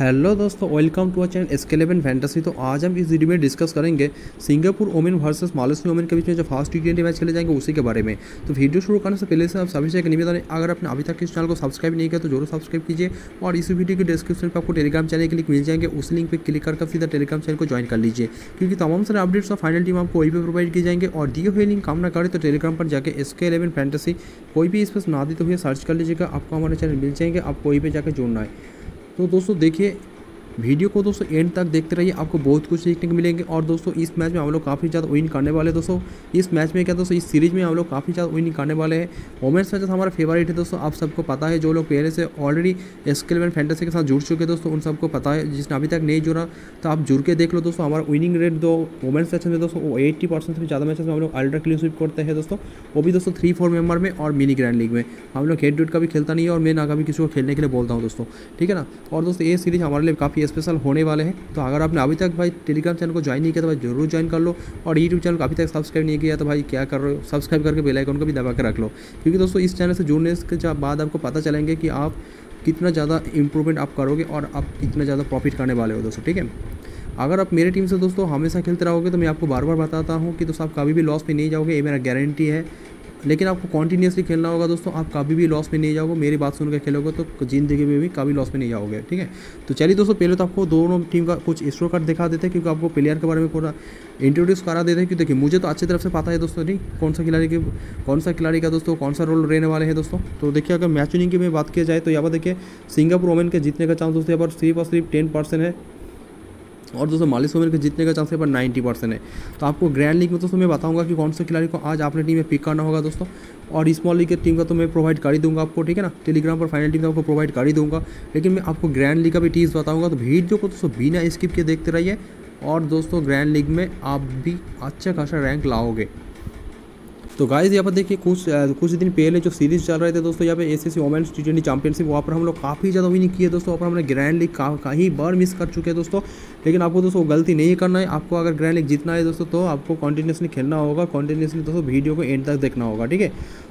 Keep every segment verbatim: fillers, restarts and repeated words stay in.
Hello दोस्तों, welcome to our channel S K eleven fantasy. तो आज हम इस वीडियो में डिस्कस करेंगे Singapore women versus Malaysia women के बीच में जो फर्स्ट टी ट्वेंटी मैच खेले जाएंगे उसी के बारे में। तो वीडियो शुरू करने से पहले से आप सभी से एक निवेदन है, अगर आपने अभी तक इस चैनल को सब्सक्राइब नहीं किया तो जरूर सब्सक्राइब कीजिए। और इस वीडियो के डिस्क्रिप्शन पर आपको टेलीग्राम चैनल के लिंक मिल जाएंगे, उस लिंक पर क्लिक करके सीधा टेलीग्राम चैनल को ज्वाइन कर लीजिए, क्योंकि तमाम सारे अपडेट्स और फाइनल टीम आपको वही पर प्रोवाइड किए जाएंगे। और दिए हुए लिंक काम ना करें तो टेलीग्राम पर जाकर एस के इलेवन फैंटेसी कोई भी स्पेस ना देते हुए सर्च कर लीजिएगा, आपको हमारे चैनल मिल जाएंगे, आपको वहीं पर जाकर जुड़ना है। तो दोस्तों देखिए वीडियो को, दोस्तों एंड तक देखते रहिए, आपको बहुत कुछ सीखने को मिलेंगे। और दोस्तों इस मैच में हम लोग काफ़ी ज़्यादा विन करने वाले हैं। दोस्तों इस मैच में क्या दोस्तों इस सीरीज़ में हम लोग काफ़ी ज़्यादा विन करने वाले हैं। वोमेंस मैचेस हमारा फेवरेट है दोस्तों, आप सबको पता है। जो लोग पहले से already S K eleven fantasy के साथ जुड़ चुके हैं दोस्तों उन सबको पता है। जिसने अभी तक नहीं जुड़ा तो आप जुड़ के देख लो दोस्तों। हमारा विनिंग रेट दो वोमेंस मैचेस में दोस्तों वो एट्टी परसेंट से ज़्यादा मैचेस में हम लोग अल्ट्रा क्लीन स्वीप करते हैं दोस्तों, वो भी दोस्तों थ्री फोर मेंबर में। और मिनी ग्रैंड लीग में हम लोग हेड टू हेड कभी खेलता नहीं है, और मैं ना कभी किसी को खेलने के लिए बोलता हूँ दोस्तों, ठीक है ना। और दोस्तों ये सीरीज़ हमारे लिए काफ़ी स्पेशल होने वाले हैं। तो अगर आपने अभी तक भाई टेलीग्राम चैनल को ज्वाइन नहीं किया तो भाई जरूर ज्वाइन कर लो। और यूट्यूब चैनल को अभी तक सब्सक्राइब नहीं किया तो भाई क्या कर रहे हो, सब्सक्राइब करके बेल आइकन को भी दबा के रख लो, क्योंकि दोस्तों इस चैनल से जुड़ने के बाद आपको पता चलेंगे कि आप कितना ज़्यादा इंप्रूवमेंट आप करोगे और आप कितना ज़्यादा प्रॉफिट करने वाले हो दोस्तों, ठीक है। अगर आप मेरे टीम से दोस्तों हमेशा खेलते रहोगे तो मैं आपको बार बार बताता हूँ कि दोस्तों आप कभी भी लॉस में नहीं जाओगे, ये मेरा गारंटी है। लेकिन आपको कॉन्टीन्यूसली खेलना होगा दोस्तों, आप कभी भी लॉस में नहीं जाओगे। मेरी बात सुनकर खेलोगे तो जिंदगी में भी कभी लॉस में नहीं जाओगे, ठीक है। तो चलिए दोस्तों, पहले तो आपको दोनों टीम का कुछ स्कोर कार्ड दिखा देते हैं, क्योंकि आपको प्लेयर के बारे में पूरा इंट्रोड्यूस करा देते हैं। क्योंकि देखिए मुझे तो अच्छी तरफ से पता है दोस्तों, नहीं कौन सा खिलाड़ी के कौन सा खिलाड़ी का दोस्तों कौन सा रोल रहने वाले हैं दोस्तों। तो देखिए अगर मैच विनिंग की में बात किया जाए तो यहाँ पर देखिए सिंगापुर वुमेन के जीतने का चांस दोस्तों यहाँ पर सिर्फ और सिर्फ टेन परसेंट है, और दोस्तों मलेशिया वुमेन के जीतने का चांस है पर नब्बे परसेंट है। तो आपको ग्रैंड लीग में दोस्तों मैं बताऊंगा कि कौन से खिलाड़ी को आज आपने टीम में पिक करना होगा दोस्तों, और स्मॉल लीग की टीम का तो मैं प्रोवाइड कर ही दूंगा आपको, ठीक है ना। टेलीग्राम पर फाइनल टीम का आपको प्रोवाइड कर ही दूंगा, लेकिन मैं आपको ग्रैंड लीग का भी टीज बताऊँगा। तो वीडियो को दोस्तों बिना स्किप के देखते रहिए, और दोस्तों ग्रैंड लीग में आप भी अच्छा खासा रैंक लाओगे। तो गाइस यहाँ पर देखिए कुछ आ, कुछ दिन पहले जो सीरीज़ चल रहे थे दोस्तों यहाँ पे S S C women's T twenty championship, वहाँ पर हम लोग काफ़ी ज़्यादा विनिंग किए दोस्तों। वहाँ पर हमने ग्रैंड लीग का कहीं बार मिस कर चुके हैं दोस्तों, लेकिन आपको दोस्तों गलती नहीं करना है। आपको अगर ग्रैंड लीग जीतना है दोस्तों तो आपको कॉन्टीन्यूसली खेलना होगा, कॉन्टीन्यूसली दोस्तों वीडियो को एंड तक देखना होगा, ठीक है।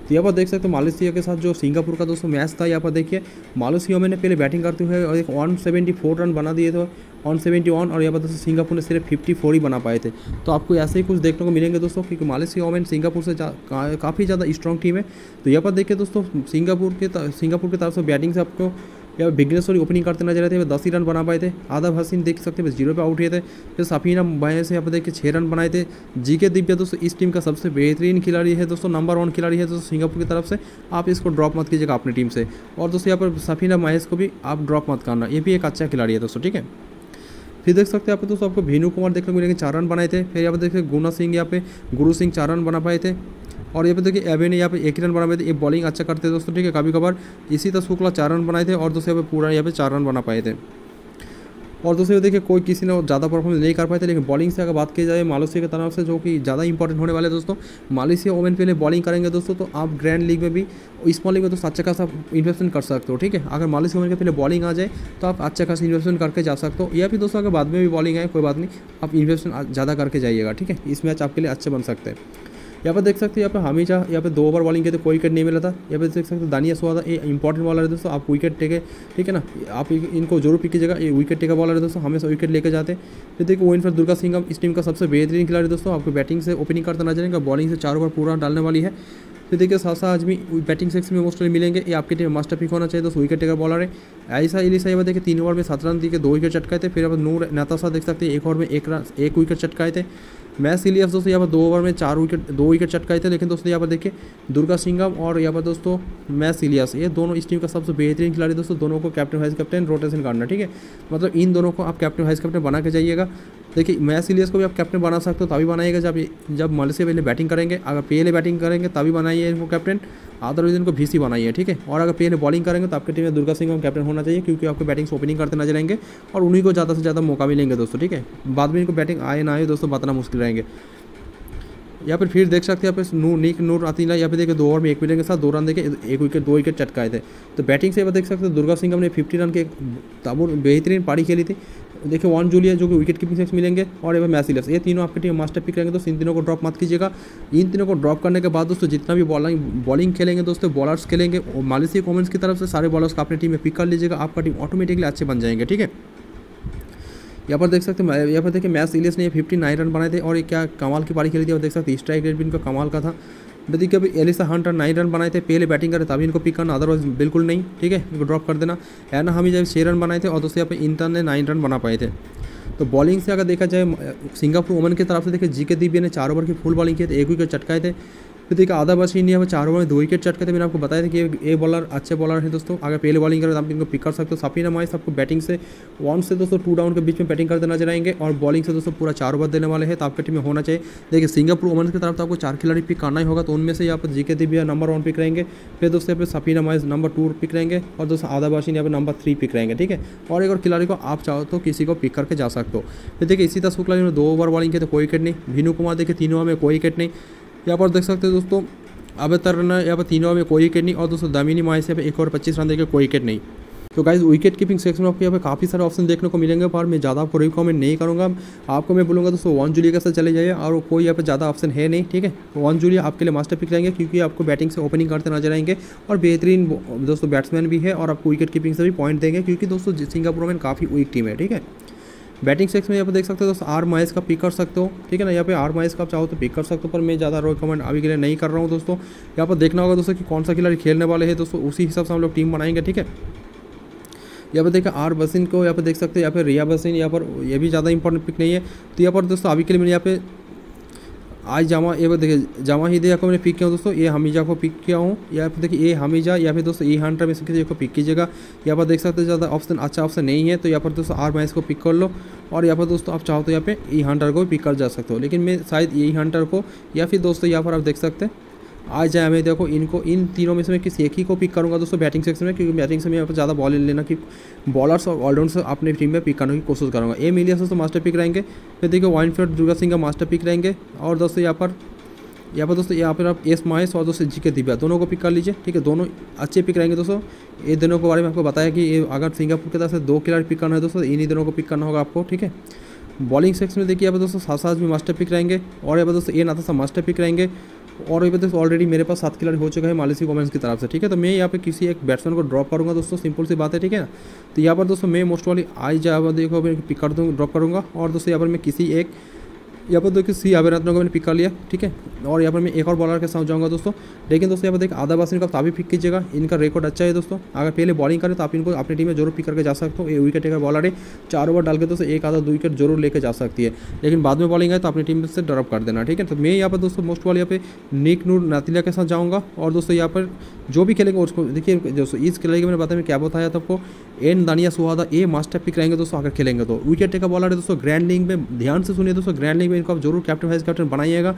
तो यहाँ पर देख सकते हो मलेशिया के साथ जो सिंगापुर का दोस्तों मैच था, यहाँ पर देखिए मलेशिया में ने पहले बैटिंग करते हुए और एक वन सेवेंटी फोर रन बना दिए थे, वन सेवेंटी वन, और यहाँ पर दोस्तों सिंगापुर ने सिर्फ फिफ्टी फोर ही बना पाए थे। तो आपको ऐसे ही कुछ देखने को मिलेंगे दोस्तों, क्योंकि मलेशिया वुमेन सिंगापुर से का, काफ़ी ज़्यादा स्ट्रॉन्ग टीम है। तो यहाँ पर देखिए दोस्तों सिंगापुर के सिंगापुर की तरफ से बैटिंग से आपको या बिगनेसोरी ओपनिंग करते नजर आए थे, दस ही रन बना पाए थे। आदाब हसीन देख सकते हैं जीरो पे आउट हुए थे, फिर सफीना भाई से यहाँ पर देखिए छः रन बनाए थे। जीके दिव्या दोस्तों इस टीम का सबसे बेहतरीन खिलाड़ी है दोस्तों, नंबर वन खिलाड़ी है दोस्तों सिंगापुर की तरफ से, आप इसको ड्रॉप मत कीजिएगा अपनी टीम से। और दोस्तों यहाँ पर सफीना महेश को भी आप ड्रॉप मत करना, ये भी एक अच्छा खिलाड़ी है दोस्तों, ठीक है। फिर देख सकते हैं आप दोस्तों आपको भेनू कुमार देखने को मिलेंगे, चार रन बनाए थे। फिर यहाँ पर देखिए गुना सिंह, यहाँ पे गुरु सिंह चार रन बना पाए थे, और यहाँ पे देखिए एवे ने यहाँ पे एक रन बना पाए थे। ये बॉलिंग अच्छा करते थे दोस्तों, ठीक है। कभी कभार इसी तरह शुक्ला चार रन बनाए थे, और दोस्तों यहाँ पे पूरा यहाँ पे चार रन बना पाए थे। और दोस्तों देखिए कोई किसी ने ज़्यादा परफॉर्मेंस नहीं कर पाए थे। लेकिन बॉलिंग से अगर बात की जाए मलेशिया की तरफ से जो कि ज़्यादा इंपॉर्टेंट होने वाले दोस्तों, मलेशिया वुमेन पहले बॉलिंग करेंगे दोस्तों, तो आप ग्रैंड लीग में भी स्मॉल लीग में दोस्तों अच्छा खासा इन्वेस्टमेंट कर सकते हो, ठीक है। अगर मलेशिया वुमेन के पहले बॉलिंग आ जाए तो आप अच्छा खासा इन्वेस्टमेंट करके जा सकते हो, या फिर दोस्तों अगर बाद में भी बॉलिंग आए कोई बात नहीं, आप इन्वेस्टमेंट ज़्यादा करके जाइएगा, ठीक है। इस मैच आपके लिए अच्छे बन सकते हैं। यहाँ पर देख सकते हैं यहाँ पर हमेशा यहाँ पे दो ओवर बॉलिंग किए तो कोई विकेट नहीं मिला था। यहाँ पे देख सकते हैं दानिया सुहादा, ये इंपॉर्टेंट बॉलर है दोस्तों, आप विकेट टेके, ठीक है ना, आप इनको जरूर पिक कीजिएगा, ये विकेट टेका बॉलर है दोस्तों, हमेशा विकेट लेके जाते हैं। फिर देखिए ओविन फिर दुर्गा सिंह इस टीम का सबसे बेहतरीन खिलाड़ी दोस्तों, आपको बैटिंग से ओपनिंग करता नजर आएगा, बॉलिंग से चार ओवर पूरा डालने वाली है। फिर देखिए सासा आजमी बैटिंग सेक्स में मोस्टली मिलेंगे, ये आपके टीम मास्टर पिक होना चाहिए दोस्तों, विकेट टेकर बॉलर है। ऐसा इलिसा यहाँ पर देखिए तीन ओवर में सात रन देकर दो विकेट चटकाए थे। फिर अब नूर नताशा देख सकते हैं एक ओवर में एक रन एक विकेट चटकाए थे। मैच इलियस दोस्तों यहाँ पर दो ओवर में चार विकेट दो विकेट चटकाए थे। लेकिन दोस्तों यहाँ पर देखिए दुर्गा सिंघम और यहाँ पर दोस्तों मैच इलियस, ये दोनों इस टीम का सबसे बेहतरीन खिलाड़ी दोस्तों, दोनों को कैप्टन वाइस कैप्टन रोटेशन करना, ठीक है। मतलब इन दोनों को आप कैप्टन वाइस कैप्टन बना के जाइएगा। देखिए मैच इलियस को भी आप कैप्टन बना सकते हो, तभी बनाइएगा जब जब मलेशिया पहले बैटिंग करेंगे। अगर पहले बैटिंग करेंगे तभी बनाइए इनको कैप्टन, अदरवाइज इनको भीसी बनाइए, ठीक है। और अगर पहले बॉलिंग करेंगे तो आपकी टीम में दुर्गा सिंह को कैप्टन होना चाहिए, क्योंकि आपको बैटिंग से ओपनिंग करते नजर आएंगे और उन्हीं को ज़्यादा से ज़्यादा मौका मिलेंगे दोस्तों, ठीक है। बाद में इनको बैटिंग आए ना आए दोस्तों बताना मुश्किल रहेंगे। यहाँ पर फिर देख सकते हैं यहाँ पे नूर नीक नूर आतीना, यहाँ पे देखिए दो ओवर में एक विकेट के साथ दो रन देके एक विकेट दो विकेट चटकाए थे। तो बैटिंग से यहाँ देख सकते हैं दुर्गा सिंह ने फिफ्टी रन के ताबूर बेहतरीन पारी खेली थी। देखिए वन जूलिया जो कि विकेट कीपिंग सिक्स मिलेंगे, और यहाँ मैसिलस, ये तीनों आपके टीम मास्टर पिक रहेंगे दोस्तों, इन तीनों को ड्रॉप मत कीजिएगा। इन तीनों को ड्रॉप करने के बाद दोस्तों जितना भी बॉलिंग बॉलिंग खेलेंगे दोस्तों बॉलर्स खेलेंगे मलेशिया वुमेन्स की तरफ से, सारे बॉलर्स को अपने टीम में पिक कर लीजिएगा, आपका टीम ऑटोमेटिकली अच्छे बन जाएंगे, ठीक है। यहाँ पर देख सकते हैं। यहाँ पर देखिए मैच सीरीज ने उनसठ रन बनाए थे और ये क्या कमाल की पारी खेली थी। और देख सकते हैं स्ट्राइक रेट भी इनका कमाल का था। देखिए कभी एलिसा हंटर नाइन रन बनाए थे, पहले बैटिंग करे तभी इनको पिक करना, अदरवाइज बिल्कुल नहीं, ठीक है, इनको ड्रॉप कर देना। एना हमी जब छः रन बनाए थे और दोस्तों यहाँ पर इंटन ने नाइन रन बना पाए थे। तो बॉलिंग से अगर देखा जाए सिंगापुर वुमेन की तरफ से देखिए जीके दीबी ने चार ओवर की फुल बॉलिंग की थी, एक विकेट चटकाए थे। तो देखिए आधा बस इंडिया में चार ओवर में दो विकेट चटके थे। मैंने आपको बताया था कि ये बॉलर अच्छे बॉलर हैं दोस्तों, अगर पहले बॉलिंग करें तो आप इनको पिक कर सकते हो। साफिन हमारे सबको बैटिंग से वन से दोस्तों टू डाउन के बीच में बैटिंग करते नजर आएंगे और बॉलिंग से दोस्तों पूरा चार ओवर देने वाले हैं, तो आपके टीम में होना चाहिए। देखिए सिंगापुर वुमेन्स की तरफ तो आपको चार खिलाड़ी पिक करना ही होगा, तो उनमें से यहाँ पर जीके दीबी नंबर वन पिक रहेंगे, फिर दोस्तों यहाँ पर साफिन हमारे नंबर टू पिक रहेंगे और दोस्तों आधा बस इंडिया पर नंबर थ्री पिक रहेंगे, ठीक है। और एक और खिलाड़ी को आप चाहो तो किसी को पिक करके जा सकते हो। फिर देखिए इसी तरह शुक्ला जी ने दो ओवर बॉलिंग की तो कोई विकेट नहीं, भिनू कुमार देखिए तीन ओवर में कोई विकेट नहीं। यहाँ पर देख सकते हैं दोस्तों अब तर रन यहाँ पर तीन ओवर में कोई विकेट नहीं और दोस्तों दामिनी माही से एक ओवर पच्चीस रन देकर कोई विकेट नहीं। तो गाइस विकेट कीपिंग सेक्शन में आपको यहाँ पे काफ़ी सारे ऑप्शन देखने को मिलेंगे, पर मैं ज़्यादा आपको रिकमेंड नहीं करूँगा। आपको मैं बोलूँगा दोस्तों वन जूलिया के साथ चले जाइए और कोई यहाँ पे ज़्यादा ऑप्शन है नहीं, ठीक है। वन जूलिया आपके लिए मास्टर पिक रहेंगे क्योंकि आपको बैटिंग से ओपनिंग करते नजर आएंगे और बेहतरीन दोस्तों बैट्समैन भी है और आपको विकेट कीपिंग से भी पॉइंट देंगे क्योंकि दोस्तों सिंगापुर में काफ़ी वीक टीम है, ठीक है। बैटिंग सेक्शन में यहाँ पर देख सकते हो दोस्तों आर महेश का पिक कर सकते हो, ठीक है ना। यहाँ पे आर महेश का आप चाहो तो पिक कर सकते हो, पर मैं ज़्यादा रिकमेंड अभी के लिए नहीं कर रहा हूँ दोस्तों। यहाँ पर देखना होगा दोस्तों कि कौन सा खिलाड़ी खेलने वाले हैं दोस्तों, उसी हिसाब से हम लोग टीम बनाएंगे, ठीक है। यहाँ पर देखिए आर बसिन को यहाँ पर देख सकते हो, यहाँ पर रिया बसिन, यहाँ पर यह भी ज़्यादा इंपॉर्टेंट पिक नहीं है। तो यहाँ पर दोस्तों अभी के लिए मैंने यहाँ पे आज जामा ये पर देखिए जामा ही देखा मैंने पिक किया हूँ दोस्तों, ये हमीजा को पिक किया हूँ। या फिर देखिए ये हमीजा या फिर दोस्तों ये हंड्रेड में से किसी को पिक कीजिएगा। यहाँ पर देख सकते हैं ज़्यादा ऑप्शन अच्छा ऑप्शन नहीं है, तो यहाँ पर दोस्तों आर मैस को पिक कर लो और यहाँ पर दोस्तों आप चाहो तो यहाँ पे ई हंटर को भी पिक कर जा सकते हो, लेकिन मैं शायद यही हंटर को या फिर दोस्तों यहाँ पर आप देख सकते हैं आज जाए हमें देखो इनको इन तीनों में से मैं किसी एक ही को पिक करूँगा दोस्तों बैटिंग सेक्शन में, क्योंकि बैटिंग से मैं यहाँ पर ज़्यादा बॉल लेना कि बॉलर्स और ऑलराउंडर्स अपने टीम में पिक करने की कोशिश करूँगा। ए मिलियस दोस्तों मास्टर पिक रहेंगे, फिर देखिए वाइनफील्ड दुर्गा सिंह का मास्टर पिक रहेंगे और दोस्तों यहाँ पर यहाँ पर दोस्तों यहाँ पर आप एस महेश और दोस्तों जी के दिव्या दोनों को पिक कर लीजिए, ठीक है। दोनों अच्छे पिक रहेंगे दोस्तों। ये दोनों के बारे में आपको बताया कि अगर सिंगापुर की तरफ से दो खिलाड़ी पिक करना है दोस्तों इन्हीं दोनों को पिक करना होगा आपको, ठीक है। बॉलिंग सेक्शन में देखिए यहाँ पर दोस्तों सासाज भी मास्टर पिक रहेंगे और यहाँ पर दोस्तों ए नाथा मास्टर पिक रहेंगे और ये दोस्तों ऑलरेडी मेरे पास सात खिलाड़ी हो चुका है मालेशिया वुमेन्स की तरफ से, ठीक है। तो मैं यहाँ पे किसी एक बैट्समैन को ड्रॉप करूँगा दोस्तों, सिंपल सी बात है, ठीक है ना। तो यहाँ पर दोस्तों मैं मोस्ट वाली आई जाए देखो मैं पिक कर दूँ ड्रॉप करूँगा और दोस्तों यहाँ पर मैं किसी एक यहाँ पर देखिए सी अभ्यरत्न को मैंने पिक कर लिया, ठीक है। और यहाँ पर मैं एक और बॉलर के साथ जाऊँगा दोस्तों, लेकिन दोस्तों यहाँ पर देखिए आधा बासिन का आप भी पिक कीजिएगा, इनका रिकॉर्ड अच्छा है दोस्तों। अगर पहले बॉलिंग करें तो आप इनको अपनी टीम में जरूर पिक करके जा सकते हो। ये विकेट टेकर बॉलर है, चार ओवर डाल के दोस्तों एक आधा दो विकेट जरूर लेकर जा सकती है, लेकिन बाद में बॉलिंग आए तो अपनी टीम से ड्रॉप कर देना, ठीक है। तो मैं यहाँ पर दोस्तों मोस्ट वाली यहाँ पे निक नूर नातिलिया के साथ जाऊँगा और दोस्तों यहाँ पर जो भी खेलेंगे उसको देखिए दोस्तों इस खिलाड़ी के मैंने बताया मैं क्या बताया था आपको एन दानिया सुहादा ए मास्टर पिक रहेंगे दोस्तों अगर खेलेंगे तो। विकेट टेकर बॉलर है दोस्तों, ग्रैंड लीग में ध्यान से सुनिए दोस्तों, ग्रैंड लीग इनको आप जरूर कैप्टन वाइस कैप्टन बनाइएगा,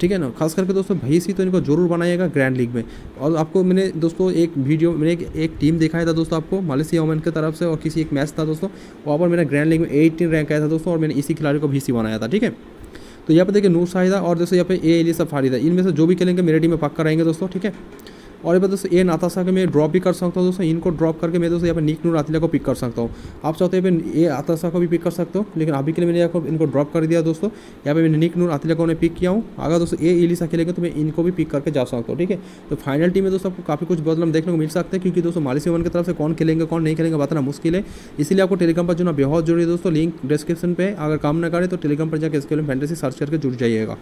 ठीक है ना। खास करके दोस्तों भैंसी तो इनको जरूर बनाइएगा ग्रैंड लीग में। और आपको मैंने दोस्तों एक वीडियो मैंने एक, एक टीम दिखाया था दोस्तों आपको मलेशिया वुमेन की तरफ से और किसी एक मैच था दोस्तों, वहाँ पर मैंने ग्रैंड लीग में अठारह रैंक आया था दोस्तों और मैंने इसी खिलाड़ी को भैंसी बनाया था, ठीक है। तो यहाँ पर देखिए नूर शाहिदा और दोस्तों यहाँ पे ए एलिसा फारिदा, इनमें से जो भी खेलेंगे मेरे टीम में पक्का रहेंगे दोस्तों, ठीक है। और ये पर दोस्तों ए नाताशा के मैं ड्रॉप भी कर सकता हूँ दोस्तों, इनको ड्रॉप करके मैं दोस्तों यहाँ पर निक नूर आतिला को पिक कर सकता हूँ। आप चाहते हैं ए नाताशा को भी पिक कर सकते हो, लेकिन अभी के लिए मैंने यहाँ इनको ड्रॉप कर दिया दोस्तों। यहाँ पे मैंने निक नूर आतिला को उन्हें पिक किया हूँ। अगर दोस्तों ए एलिसा खेलेंगे तो मैं इनको भी पिक करके जा सकता हूँ, ठीक है। तो फाइनल टीम में दोस्तों आपको काफ़ी कुछ बदलाव देखने को मिल सकता है, क्योंकि दोस्तों मालेशिया वुमेन की तरफ से कौन खेलेंगे कौन नहीं खेलेंगे बताना मुश्किल है। इसलिए आपको टेलीग्राम पर जुड़ना बहुत जरूरी है दोस्तों, लिंक डिस्क्रिप्शन पर। अगर काम ना करें तो टेलीग्राम पर जाकर S K eleven fantasy search करके जुड़ जाइएगा।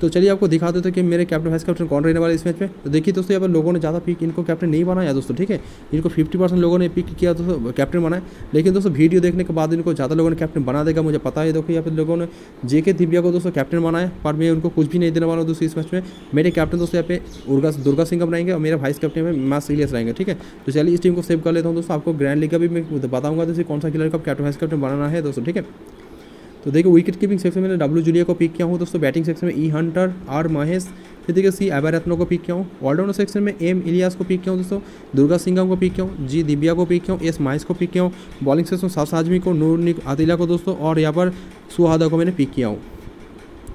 तो चलिए आपको दिखा देते हैं कि मेरे कैप्टन वाइस कैप्टन कौन रहने वाले इस मैच में। तो देखिए दोस्तों यहाँ पर लोगों ने ज़्यादा पिक इनको कैप्टन नहीं बनाया दोस्तों, ठीक है। इनको पचास परसेंट लोगों ने पिक किया दोस्तों कैप्टन बनाया, लेकिन दोस्तों वीडियो देखने के बाद इनको ज़्यादा लोगों ने कैप्टन बना देगा मुझे पता है। देखो यहाँ पर लोगों ने जेके दिव्या को दोस्तों कैप्टन बनाया, पर मैं उनको कुछ भी नहीं देने वाला हूँ दोस्तों इस मैच में। मेरे कैप्टन दोस्तों यहाँ पे उर्गा दुर्गा सिंह बनाएंगे और मेरा वाइस कैप्टन में मास इलियस रहेंगे, ठीक है। तो चलिए इस टीम को सेव कर लेता हूँ दोस्तों। आपको ग्रैंड लीग का भी मैं बताऊँगा दोस्तों कौन सा खिलाड़ी का कैप्टन वाइस कैप्टन बनाना है दोस्तों, ठीक है। तो देखिए विकेट कीपिंग सेक्शन में मैंने डब्ल्यू जूलिया को पिक किया हूँ दोस्तों, बैटिंग सेक्शन में ई हंटर आर महेश, फिर देखिए सी अभ्यरत्न को पिक किया हूँ, ऑलराउंडर सेक्शन में एम इलियास को पिक किया हूँ दोस्तों, दुर्गा सिंघम को पिक किया हूँ, जी दिव्या को पिक किया हूँ, एस महेश को पिक किया हूँ, बॉलिंग सेक्शन में सास आजमी को नूर आतिला को दोस्तों और यहाँ पर सुहादा को मैंने पिक किया हूँ।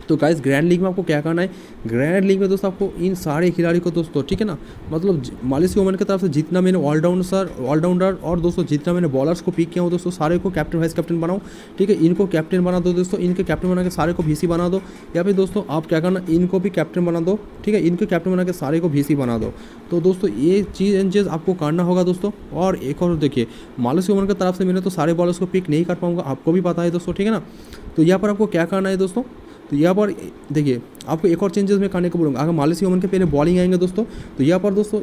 तो गाइस ग्रैंड लीग में आपको क्या करना है, ग्रैंड लीग में दोस्तों आपको इन सारे खिलाड़ी को दोस्तों ठीक है ना, मतलब मलेशिया वुमेन की तरफ से जितना मैंने ऑलराउंडर ऑलराउंडर और दोस्तों जितना मैंने बॉलर्स को पिक किया हूँ दोस्तों सारे को कैप्टन वाइस कैप्टन बनाओ ठीक है। इनको कैप्टन बना दो दोस्तों, इनके कैप्टन बना के सारे को वीसी बना दो, या फिर दोस्तों आप क्या करना इनको भी कैप्टन बना दो ठीक है, इनके कैप्टन बना के सारे को वीसी बना दो। तो दोस्तों ये चीज चेंजेस आपको करना होगा दोस्तों। और एक और देखिए मलेशिया वुमेन की तरफ से मैंने तो सारे बॉलर्स को पिक नहीं कर पाऊंगा, आपको भी पता है दोस्तों ठीक है ना। तो यहाँ पर आपको क्या करना है दोस्तों, तो यहाँ पर देखिए आपको एक और चेंजेस में करने को बोलूँगा। अगर मलेशिया वुमेन के पहले बॉलिंग आएंगे दोस्तों, तो यहाँ पर दोस्तों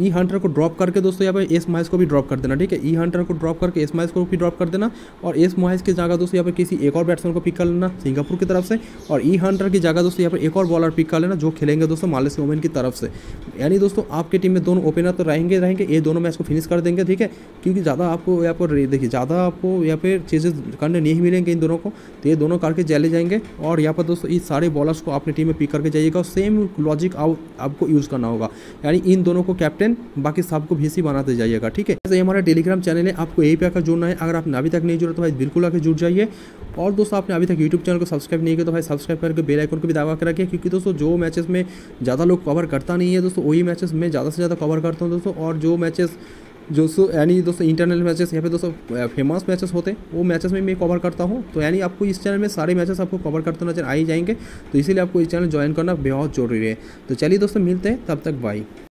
ई हंटर को ड्रॉप करके दोस्तों यहाँ पर एस मोइस को भी ड्रॉप कर देना ठीक है, ई हंटर को ड्रॉप करके एस मोइस को भी ड्रॉप कर देना, और एस मोइस की जगह दोस्तों यहाँ पर किसी एक और बैट्समैन को पिक कर लेना सिंगापुर की तरफ से, और ई हंटर की जगह दोस्तों यहाँ पर एक और बॉलर पिक कर लेना जो खेलेंगे दोस्तों मलेशिया वुमेन की तरफ से। यानी दोस्तों आपके टीम में दोनों ओपनर तो रहेंगे रहेंगे ये दोनों मैच को फिनिश कर देंगे ठीक है, क्योंकि ज़्यादा आपको यहाँ पर देखिए ज़्यादा आपको यहाँ पर चीज़ें करने नहीं मिलेंगे इन दोनों को, तो ये दोनों करके चले जाएंगे। और यहाँ पर दोस्तों इस सारे बॉलर्स को अपनी टीम में पिक करके जाइएगा, सेम लॉजिक आपको यूज़ करना होगा, यानी इन दोनों को कैप्टन बाकी सबको भीसी बनाते जाइएगा ठीक है। जैसे हमारा टेलीग्राम चैनल है, आपको यही पे आकर जुड़ना है। अगर आपने अभी तक नहीं जुड़ा तो भाई बिल्कुल आकर जुड़ जाइए। और दोस्तों आपने अभी तक यूट्यूब चैनल को सब्सक्राइब नहीं किया तो भाई सब्सक्राइब करके बेल आइकन को भी दबा के रखिए, क्योंकि दोस्तों जो मैचेस में ज़्यादा लोग कवर करता नहीं है दोस्तों वही मैचेस में ज़्यादा से ज़्यादा कवर करता हूँ दोस्तों। और जो मैचेस दोस्तों यानी दोस्तों इंटरनल मैचेस या फिर दोस्तों फेमस मैचेस होते हैं वो मैचेस में मैं कवर करता हूँ, तो यानी आपको इस चैनल में सारे मैचेस आपको कवर करते नजर आ ही जाएंगे, तो इसीलिए आपको इस चैनल ज्वाइन करना बहुत जरूरी है। तो चलिए दोस्तों मिलते हैं, तब तक बाय।